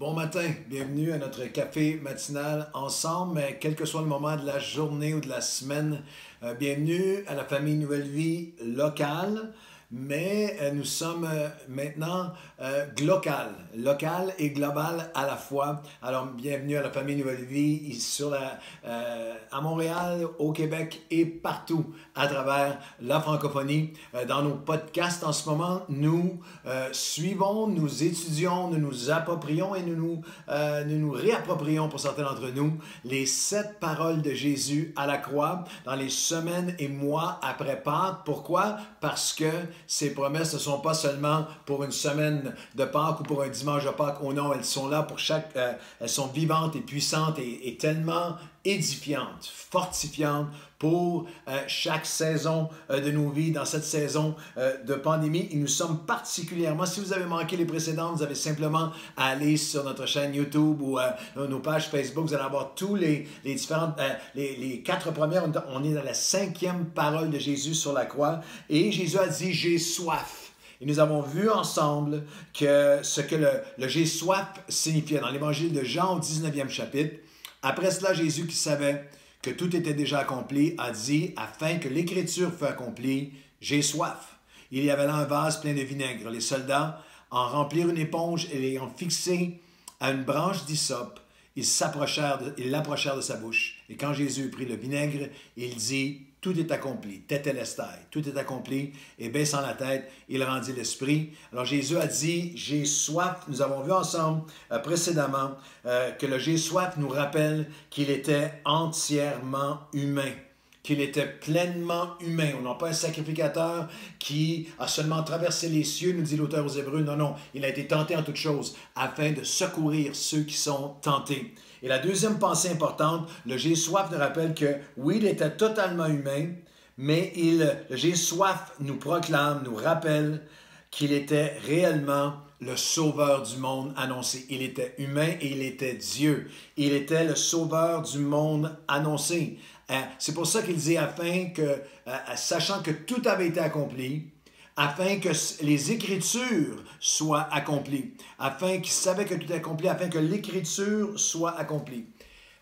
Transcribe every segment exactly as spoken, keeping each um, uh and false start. Bon matin, bienvenue à notre café matinal ensemble, mais quel que soit le moment de la journée ou de la semaine, euh, bienvenue à la famille Nouvelle-Vie locale, mais euh, nous sommes euh, maintenant euh, global, local et global à la fois. Alors bienvenue à la famille Nouvelle-Vie sur la, euh, à Montréal, au Québec et partout à travers la francophonie. Euh, dans nos podcasts en ce moment, nous euh, suivons, nous étudions, nous nous approprions et nous nous, euh, nous nous réapproprions pour certains d'entre nous les sept paroles de Jésus à la croix dans les semaines et mois après Pâques. Pourquoi? Parce que ces promesses ne sont pas seulement pour une semaine de Pâques ou pour un dimanche de Pâques. Oh non, elles sont là pour chaque... Euh, elles sont vivantes et puissantes et, et tellement édifiantes, fortifiantes pour euh, chaque saison euh, de nos vies, dans cette saison euh, de pandémie. Et nous sommes particulièrement... Si vous avez manqué les précédentes, vous avez simplement à aller sur notre chaîne YouTube ou euh, nos pages Facebook. Vous allez avoir tous les, les différentes... Euh, les, les quatre premières. On est dans la cinquième parole de Jésus sur la croix. Et Jésus a dit « J'ai soif ». Et nous avons vu ensemble que ce que le, le « J'ai soif » signifiait dans l'Évangile de Jean au dix-neuvième chapitre. Après cela, Jésus, qui savait que tout était déjà accompli, a dit « Afin que l'Écriture fût accomplie, j'ai soif. » Il y avait là un vase plein de vinaigre. Les soldats, en remplirent une éponge et l'ayant fixée à une branche d'hysope, ils s'approchèrent, ils l'approchèrent de sa bouche. Et quand Jésus prit le vinaigre, il dit « Tout est accompli, tételestai, tout est accompli, et baissant la tête, il rendit l'esprit. » Alors Jésus a dit « J'ai soif ». Nous avons vu ensemble euh, précédemment euh, que le « J'ai soif » nous rappelle qu'il était entièrement humain, qu'il était pleinement humain. On n'a pas un sacrificateur qui a seulement traversé les cieux, nous dit l'auteur aux Hébreux. Non, non, il a été tenté en toutes choses afin de secourir ceux qui sont tentés. Et la deuxième pensée importante, le « J'ai soif » nous rappelle que, oui, il était totalement humain, mais il, le « J'ai soif » nous proclame, nous rappelle qu'il était réellement le sauveur du monde annoncé. Il était humain et il était Dieu. Il était le sauveur du monde annoncé. C'est pour ça qu'il dit, afin que, sachant que tout avait été accompli, afin que les Écritures soient accomplies, afin qu'il savait que tout était accompli, afin que l'Écriture soit accomplie.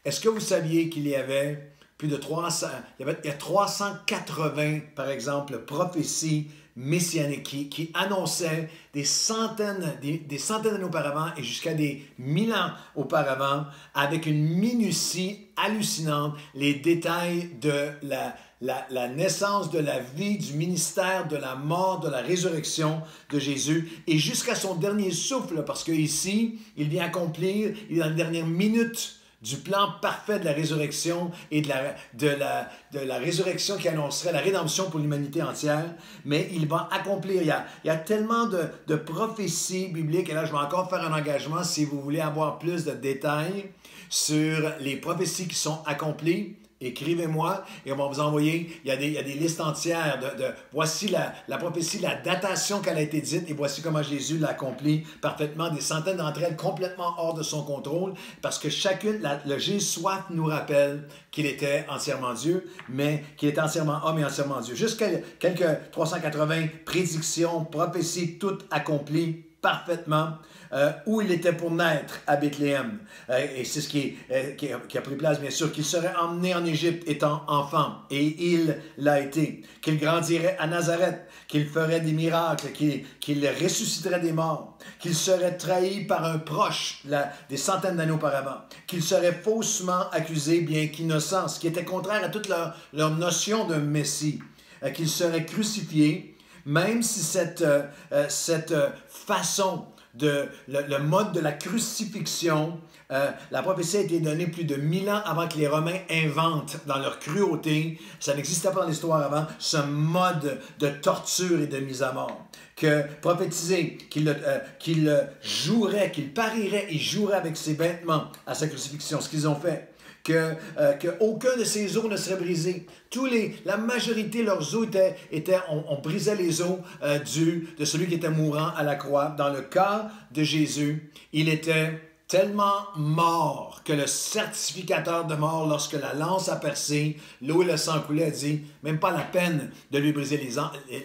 Est-ce que vous saviez qu'il y avait plus de trois cents, il y avait, il y a trois cent quatre-vingts, par exemple, prophéties messianiques qui, qui annonçaient des centaines, des, des centaines d'années auparavant et jusqu'à des mille ans auparavant, avec une minutie hallucinante, les détails de la... La, la naissance, de la vie, du ministère, de la mort, de la résurrection de Jésus et jusqu'à son dernier souffle, parce qu'ici, il vient accomplir, il est dans les dernières minutes du plan parfait de la résurrection et de la, de, la, de la résurrection qui annoncerait la rédemption pour l'humanité entière, mais il va accomplir. Il y a, il y a tellement de, de prophéties bibliques, et là, je vais encore faire un engagement si vous voulez avoir plus de détails sur les prophéties qui sont accomplies. Écrivez-moi et on va vous envoyer, il y a des, il y a des listes entières de, de voici la, la prophétie, la datation qu'elle a été dite et voici comment Jésus l'accomplit parfaitement, des centaines d'entre elles complètement hors de son contrôle, parce que chacune, la, le J'ai soif nous rappelle qu'il était entièrement Dieu, mais qu'il était entièrement homme et entièrement Dieu. Jusqu'à quelques trois cent quatre-vingts prédictions, prophéties, toutes accomplies parfaitement, euh, où il était pour naître à Bethléem. Euh, et c'est ce qui, est, euh, qui, a, qui a pris place, bien sûr, qu'il serait emmené en Égypte étant enfant, et il l'a été, qu'il grandirait à Nazareth, qu'il ferait des miracles, qu'il qu'il ressusciterait des morts, qu'il serait trahi par un proche là, des centaines d'années auparavant, qu'il serait faussement accusé, bien qu'innocent, ce qui était contraire à toute leur, leur notion d'un Messie, euh, qu'il serait crucifié, même si cette, euh, cette euh, façon, de, le, le mode de la crucifixion, euh, la prophétie a été donnée plus de mille ans avant que les Romains inventent dans leur cruauté, ça n'existait pas dans l'histoire avant, ce mode de torture et de mise à mort. Que prophétiser, qu'il euh, qu'il jouerait, qu'il parierait et jouerait avec ses vêtements à sa crucifixion, ce qu'ils ont fait. Que, euh, que aucun de ses os ne serait brisé. Tous les, la majorité de leurs os étaient, étaient on, on brisait les os euh, du, de celui qui était mourant à la croix. Dans le cas de Jésus, il était tellement mort que le certificateur de mort, lorsque la lance a percé, l'eau et le sang coulaient, a dit, même pas la peine de lui briser les,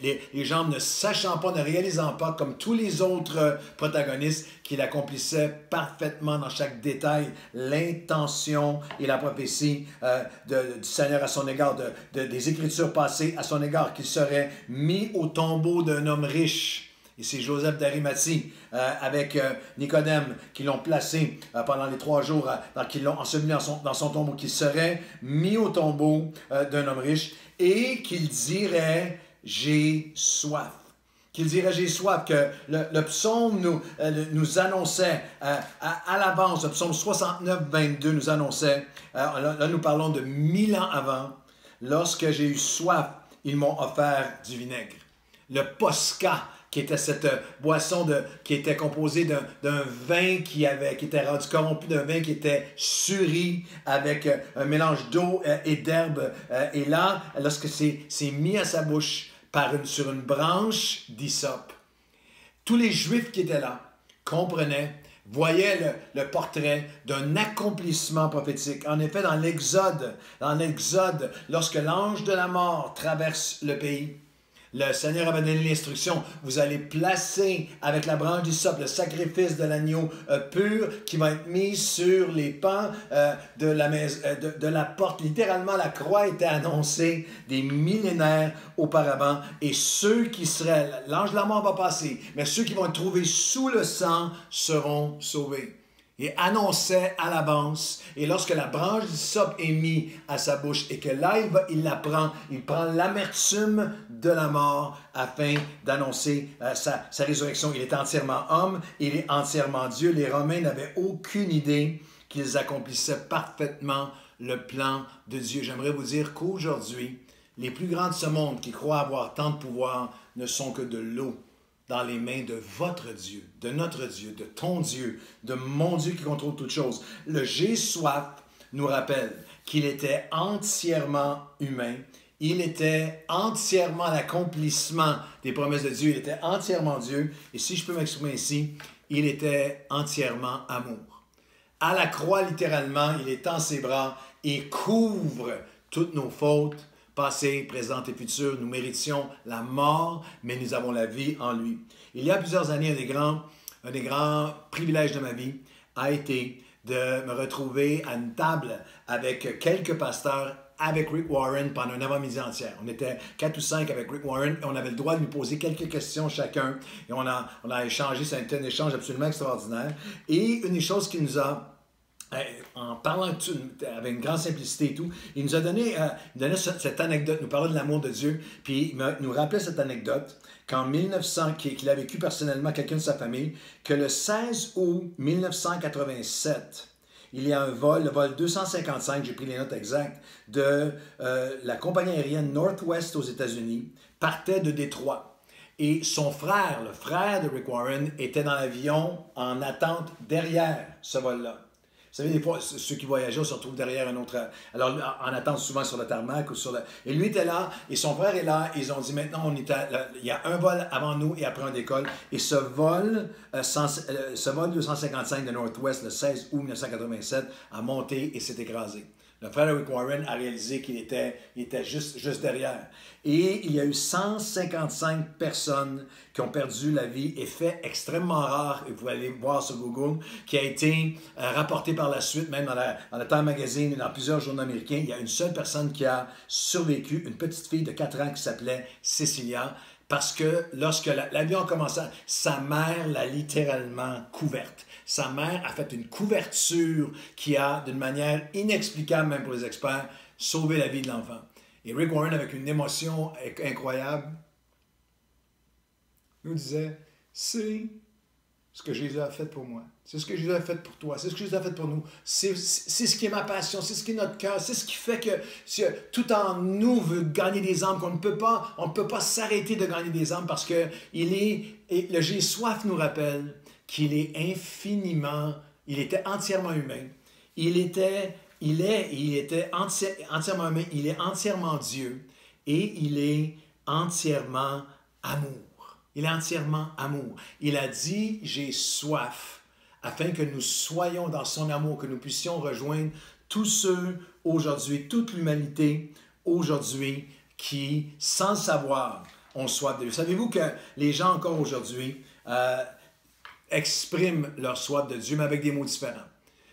les, les jambes, ne sachant pas, ne réalisant pas, comme tous les autres protagonistes, qu'il accomplissait parfaitement dans chaque détail l'intention et la prophétie euh, de, du Seigneur à son égard, de, de, des Écritures passées à son égard, qu'il serait mis au tombeau d'un homme riche. Et c'est Joseph d'Arimathie euh, avec euh, Nicodème qui l'ont placé euh, pendant les trois jours, euh, qui l'ont enseveli dans son, dans son tombeau, qui serait mis au tombeau euh, d'un homme riche et qu'il dirait « j'ai soif ». Qu'il dirait « j'ai soif », que le, le psaume nous, euh, nous annonçait euh, à, à l'avance, le psaume soixante-neuf, vingt-deux nous annonçait, euh, là, là nous parlons de mille ans avant, « lorsque j'ai eu soif, ils m'ont offert du vinaigre ». Le posca, qui était cette boisson de, qui était composée d'un vin qui, avait, qui était rendu corrompu, d'un vin qui était suri avec un mélange d'eau et d'herbe. Et là, lorsque c'est mis à sa bouche par une, sur une branche d'hysope, tous les Juifs qui étaient là comprenaient, voyaient le, le portrait d'un accomplissement prophétique. En effet, dans l'Exode, dans l'Exode, lorsque l'ange de la mort traverse le pays, le Seigneur avait donné l'instruction, vous allez placer avec la branche d'hysope le sacrifice de l'agneau euh, pur qui va être mis sur les pans euh, de, la maison, euh, de, de la porte. Littéralement, la croix était annoncée des millénaires auparavant. Et ceux qui seraient, l'ange de la mort va passer, mais ceux qui vont être trouvés sous le sang seront sauvés. Et annonçait à l'avance, et lorsque la branche d'hysope est mise à sa bouche et que là il, va, il la prend, il prend l'amertume de la mort afin d'annoncer euh, sa, sa résurrection. Il est entièrement homme, il est entièrement Dieu. Les Romains n'avaient aucune idée qu'ils accomplissaient parfaitement le plan de Dieu. J'aimerais vous dire qu'aujourd'hui, les plus grands de ce monde qui croient avoir tant de pouvoir ne sont que de l'eau dans les mains de votre Dieu, de notre Dieu, de ton Dieu, de mon Dieu qui contrôle toutes choses. Le « j'ai soif » nous rappelle qu'il était entièrement humain, il était entièrement l'accomplissement des promesses de Dieu, il était entièrement Dieu, et si je peux m'exprimer ici, il était entièrement amour. À la croix, littéralement, il étend ses bras et couvre toutes nos fautes, passé, présent et futur. Nous méritions la mort, mais nous avons la vie en lui. Il y a plusieurs années, un des grands, un des grands privilèges de ma vie a été de me retrouver à une table avec quelques pasteurs, avec Rick Warren pendant une avant-midi entière. On était quatre ou cinq avec Rick Warren et on avait le droit de lui poser quelques questions chacun. Et on a, on a échangé, ça a été un échange absolument extraordinaire. Et une des choses qui nous a en parlant avec une grande simplicité et tout, il nous a donné, euh, donné cette anecdote, nous parlait de l'amour de Dieu, puis il me, nous rappelait cette anecdote qu'en mille neuf cents, qu'il a vécu personnellement quelqu'un de sa famille, que le seize août mille neuf cent quatre-vingt-sept, il y a un vol, le vol deux cent cinquante-cinq, j'ai pris les notes exactes, de euh, la compagnie aérienne Northwest aux États-Unis, partait de Détroit. Et son frère, le frère de Rick Warren, était dans l'avion en attente derrière ce vol-là. Vous savez, des fois, ceux qui voyageaient, on se retrouve derrière un autre... Alors, en attente souvent sur le tarmac ou sur le... Et lui était là, et son frère est là, et ils ont dit, maintenant, on est à... il y a un vol avant nous et après on décolle. Et ce vol, euh, cent... euh, ce vol deux cent cinquante-cinq de Northwest, le seize août mille neuf cent quatre-vingt-sept, a monté et s'est écrasé. Le frère Rick Warren a réalisé qu'il était, il était juste, juste derrière. Et il y a eu cent cinquante-cinq personnes qui ont perdu la vie, et fait extrêmement rare, et vous allez voir sur Google, qui a été euh, rapporté par la suite, même dans, la, dans le Time Magazine et dans plusieurs journaux américains. Il y a une seule personne qui a survécu, une petite fille de quatre ans qui s'appelait Cecilia, parce que lorsque l'avion a commencé, sa mère l'a littéralement couverte. Sa mère a fait une couverture qui a, d'une manière inexplicable, même pour les experts, sauvé la vie de l'enfant. Et Rick Warren, avec une émotion incroyable, nous disait, c'est ce que Jésus a fait pour moi, c'est ce que Jésus a fait pour toi, c'est ce que Jésus a fait pour nous, c'est ce qui est ma passion, c'est ce qui est notre cœur, c'est ce qui fait que si, tout en nous veut gagner des âmes, qu'on ne peut pas, on ne peut pas s'arrêter de gagner des âmes parce que il est, et le J'ai soif nous rappelle qu'il est infiniment, il était entièrement humain, il était, il est, il était enti, entièrement humain, il est entièrement Dieu et il est entièrement amour. Il est entièrement amour. Il a dit « j'ai soif » afin que nous soyons dans son amour, que nous puissions rejoindre tous ceux aujourd'hui, toute l'humanité aujourd'hui qui, sans le savoir, ont soif de Dieu. Savez-vous que les gens encore aujourd'hui euh, expriment leur soif de Dieu, mais avec des mots différents?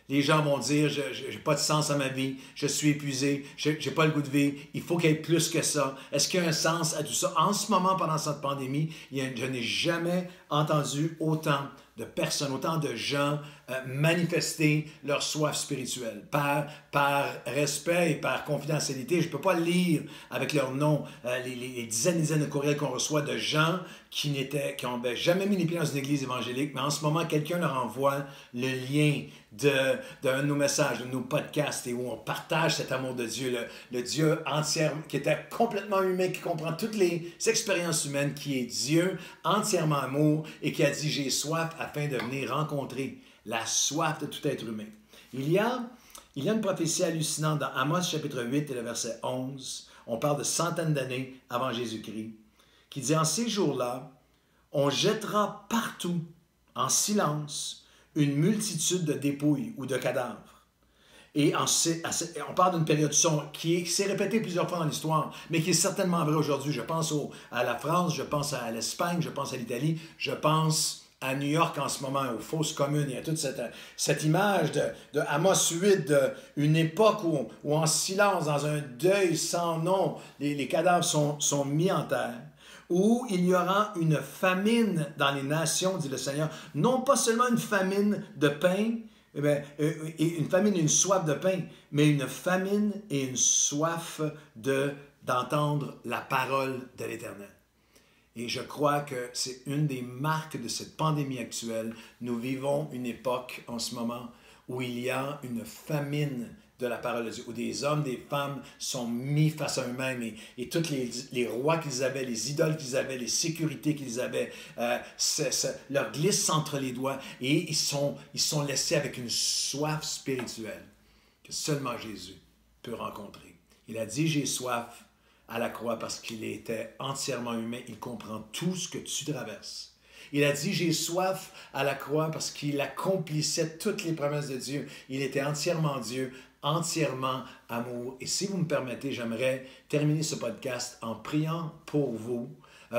Les gens vont dire, je n'ai pas de sens à ma vie, je suis épuisé, je n'ai pas le goût de vivre, il faut qu'il y ait plus que ça. Est-ce qu'il y a un sens à tout ça? En ce moment, pendant cette pandémie, il y a, je n'ai jamais entendu autant de personnes, autant de gens euh, manifester leur soif spirituelle. Par, par respect et par confidentialité, je ne peux pas lire avec leur nom euh, les, les dizaines et dizaines de courriels qu'on reçoit de gens qui n'étaient, qui n'ont jamais mis les pieds dans une église évangélique, mais en ce moment, quelqu'un leur envoie le lien d'un de, de nos messages, de nos podcasts, et où on partage cet amour de Dieu, le, le Dieu entier, qui était complètement humain, qui comprend toutes les expériences humaines, qui est Dieu, entièrement amour, et qui a dit « J'ai soif » afin de venir rencontrer la soif de tout être humain. Il y a, il y a une prophétie hallucinante dans Amos, chapitre huit, et le verset onze. On parle de centaines d'années avant Jésus-Christ, qui dit « En ces jours-là, on jettera partout, en silence, une multitude de dépouilles ou de cadavres. » Et en, on parle d'une période sombre qui s'est répétée plusieurs fois dans l'histoire, mais qui est certainement vraie aujourd'hui. Je pense au, à la France, je pense à l'Espagne, je pense à l'Italie, je pense à New York en ce moment, aux fausses communes. Il y a toute cette, cette image de, de Amos huit, de une époque où, où en silence, dans un deuil sans nom, les, les cadavres sont, sont mis en terre. Où il y aura une famine dans les nations, dit le Seigneur. Non pas seulement une famine de pain, eh bien, une famine et une soif de pain, mais une famine et une soif de, d'entendre la parole de l'Éternel. Et je crois que c'est une des marques de cette pandémie actuelle. Nous vivons une époque en ce moment où il y a une famine de la parole de Dieu, où des hommes, des femmes sont mis face à eux-mêmes et, et tous les, les rois qu'ils avaient, les idoles qu'ils avaient, les sécurités qu'ils avaient, euh, c'est, c'est, leur glissent entre les doigts et ils sont, ils sont laissés avec une soif spirituelle que seulement Jésus peut rencontrer. Il a dit « J'ai soif » à la croix parce qu'il était entièrement humain, il comprend tout ce que tu traverses. Il a dit « J'ai soif » à la croix parce qu'il accomplissait toutes les promesses de Dieu. Il était entièrement Dieu, entièrement amour. Et si vous me permettez, j'aimerais terminer ce podcast en priant pour vous,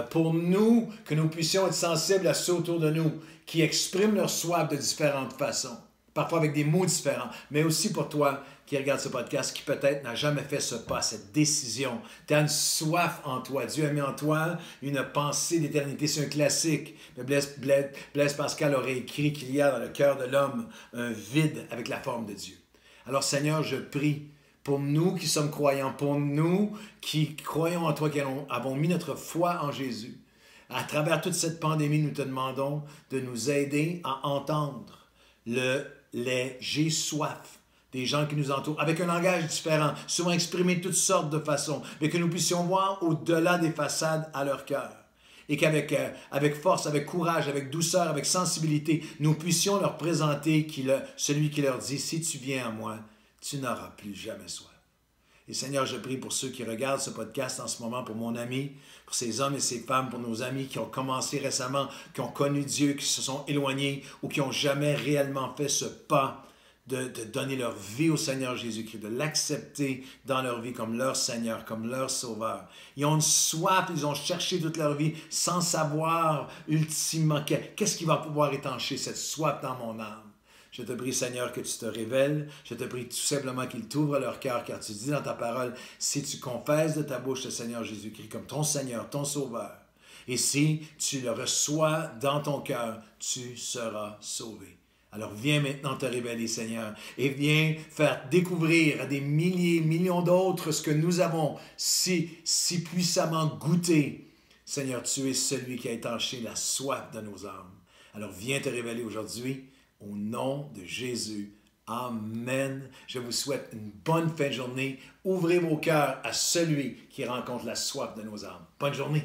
pour nous, que nous puissions être sensibles à ceux autour de nous qui expriment leur soif de différentes façons, parfois avec des mots différents, mais aussi pour toi qui regarde ce podcast, qui peut-être n'a jamais fait ce pas, cette décision. Tu as une soif en toi. Dieu a mis en toi une pensée d'éternité. C'est un classique. Blaise, Blaise, Blaise Pascal aurait écrit qu'il y a dans le cœur de l'homme un vide avec la forme de Dieu. Alors Seigneur, je prie pour nous qui sommes croyants, pour nous qui croyons en toi, qui avons mis notre foi en Jésus. À travers toute cette pandémie, nous te demandons de nous aider à entendre le les « j'ai soif » des gens qui nous entourent, avec un langage différent, souvent exprimé de toutes sortes de façons, mais que nous puissions voir au-delà des façades à leur cœur. Et qu'avec euh, avec force, avec courage, avec douceur, avec sensibilité, nous puissions leur présenter qu'il, celui qui leur dit « Si tu viens à moi, tu n'auras plus jamais soif. » Et Seigneur, je prie pour ceux qui regardent ce podcast en ce moment, pour mon ami, pour ces hommes et ces femmes, pour nos amis qui ont commencé récemment, qui ont connu Dieu, qui se sont éloignés ou qui n'ont jamais réellement fait ce pas de, de donner leur vie au Seigneur Jésus-Christ, de l'accepter dans leur vie comme leur Seigneur, comme leur Sauveur. Ils ont une soif, ils ont cherché toute leur vie sans savoir ultimement qu'est-ce qui va pouvoir étancher cette soif dans mon âme. Je te prie, Seigneur, que tu te révèles. Je te prie tout simplement qu'il t'ouvre leur cœur, car tu dis dans ta parole, si tu confesses de ta bouche le Seigneur Jésus-Christ comme ton Seigneur, ton Sauveur, et si tu le reçois dans ton cœur, tu seras sauvé. Alors viens maintenant te révéler, Seigneur, et viens faire découvrir à des milliers, millions d'autres ce que nous avons si, si puissamment goûté. Seigneur, tu es celui qui a étanché la soif de nos âmes. Alors viens te révéler aujourd'hui. Au nom de Jésus. Amen. Je vous souhaite une bonne fin de journée. Ouvrez vos cœurs à celui qui rencontre la soif de nos âmes. Bonne journée.